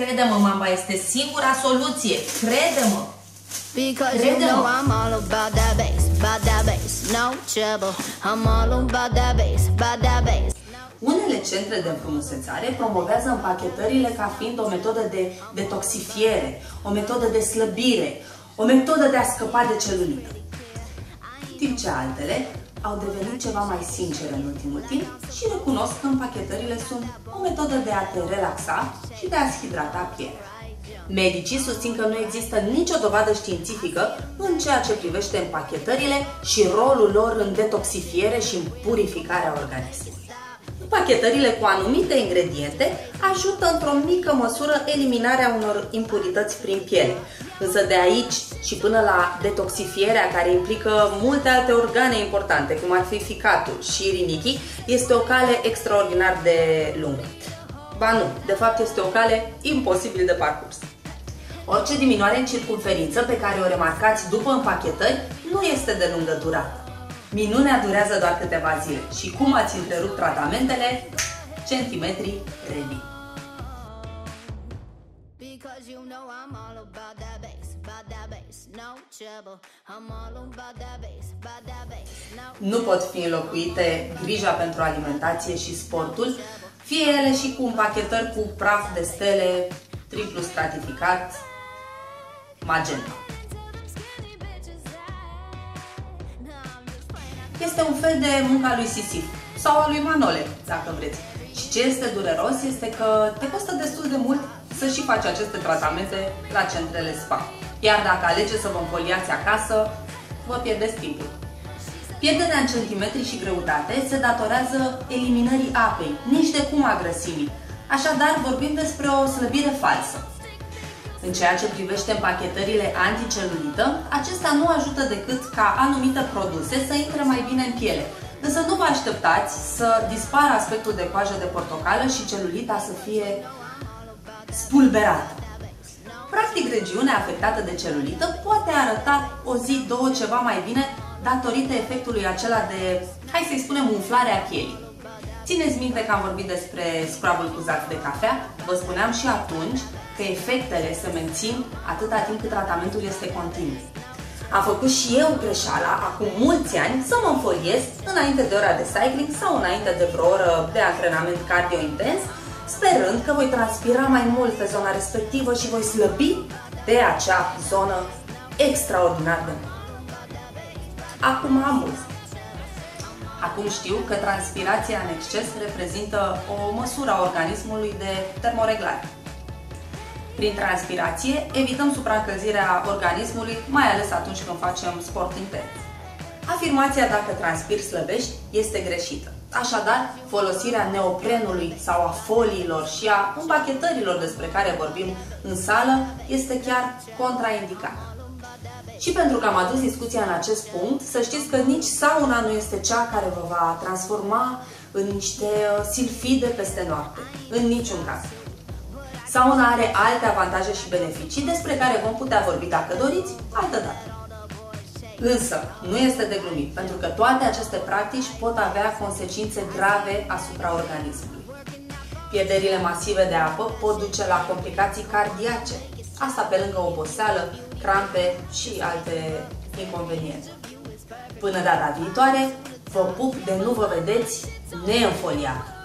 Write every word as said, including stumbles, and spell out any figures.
Crede-mă, mama, este singura soluție. Crede-mă. Because you know I'm all about that bass, about that bass, no trouble. I'm all about that bass, about that bass. Unele centre de înfrumusețare promovează împachetările ca fiind o metodă de detoxifiere, o metodă de slăbire, o metodă de a scăpa de celulită. Timp ce altele au devenit ceva mai sincere în ultimul timp și recunosc că împachetările sunt o metodă de a te relaxa și de a-ți hidrata pielea. Medicii susțin că nu există nicio dovadă științifică în ceea ce privește împachetările și rolul lor în detoxifiere și în purificarea organismului. Împachetările cu anumite ingrediente ajută într-o mică măsură eliminarea unor impurități prin piele, însă de aici și până la detoxifierea care implică multe alte organe importante, cum ar fi ficatul și rinichii, este o cale extraordinar de lungă. Ba nu, de fapt este o cale imposibil de parcurs. Orice diminuare în circumferință pe care o remarcați după împachetări nu este de lungă durată. Minunea durează doar câteva zile și cum ați întrerupt tratamentele, centimetrii revin. Because you know I'm all about that bass, about that bass, no trouble. I'm all about that bass, about that bass, no trouble. Nu pot fi înlocuite grija pentru alimentație și sportul, fie ele și cu împachetări cu praf de stele, triplu stratificat, magenta. Este un fel de munca lui Sisif sau a lui Manole, dacă vreți. Și ce este dureros este că te costă destul de mult să și faci aceste tratamente la centrele spa. Iar dacă alegeți să vă înfoliați acasă, vă pierdeți timpul. Pierderea în centimetri și greutate se datorează eliminării apei, nici de cum a grăsimii. Așadar, vorbim despre o slăbire falsă. În ceea ce privește împachetările anticelulită, acestea nu ajută decât ca anumite produse să intre mai bine în piele. Însă nu vă așteptați să dispară aspectul de coajă de portocală și celulita să fie spulberată. Practic, regiunea afectată de celulită poate arăta o zi, două, ceva mai bine datorită efectului acela de, hai să-i spunem, umflarea pielii. Țineți minte că am vorbit despre scrubul cu zaf de cafea? Vă spuneam și atunci că efectele se mențin atâta timp cât tratamentul este continuu. Am făcut și eu greșeala acum mulți ani să mă înfoliez înainte de ora de cycling sau înainte de vreo oră de antrenament cardio intens, sperând că voi transpira mai mult pe zona respectivă și voi slăbi pe acea zonă extraordinar de mult. Acum am mult. Acum știu că transpirația în exces reprezintă o măsură a organismului de termoreglare. Prin transpirație evităm supraîncălzirea organismului, mai ales atunci când facem sport intens. Afirmația dacă transpiri slăbești este greșită. Așadar, folosirea neoprenului sau a foliilor și a împachetărilor despre care vorbim în sală este chiar contraindicată. Și pentru că am adus discuția în acest punct, să știți că nici sauna nu este cea care vă va transforma în niște silfide peste noapte. În niciun caz. Sauna are alte avantaje și beneficii despre care vom putea vorbi, dacă doriți, altă dată. Însă, nu este de glumit, pentru că toate aceste practici pot avea consecințe grave asupra organismului. Pierderile masive de apă pot duce la complicații cardiace. Asta pe lângă oboseală, crampe și alte inconveniente. Până data viitoare, vă pup de nu vă vedeți neînfoliat!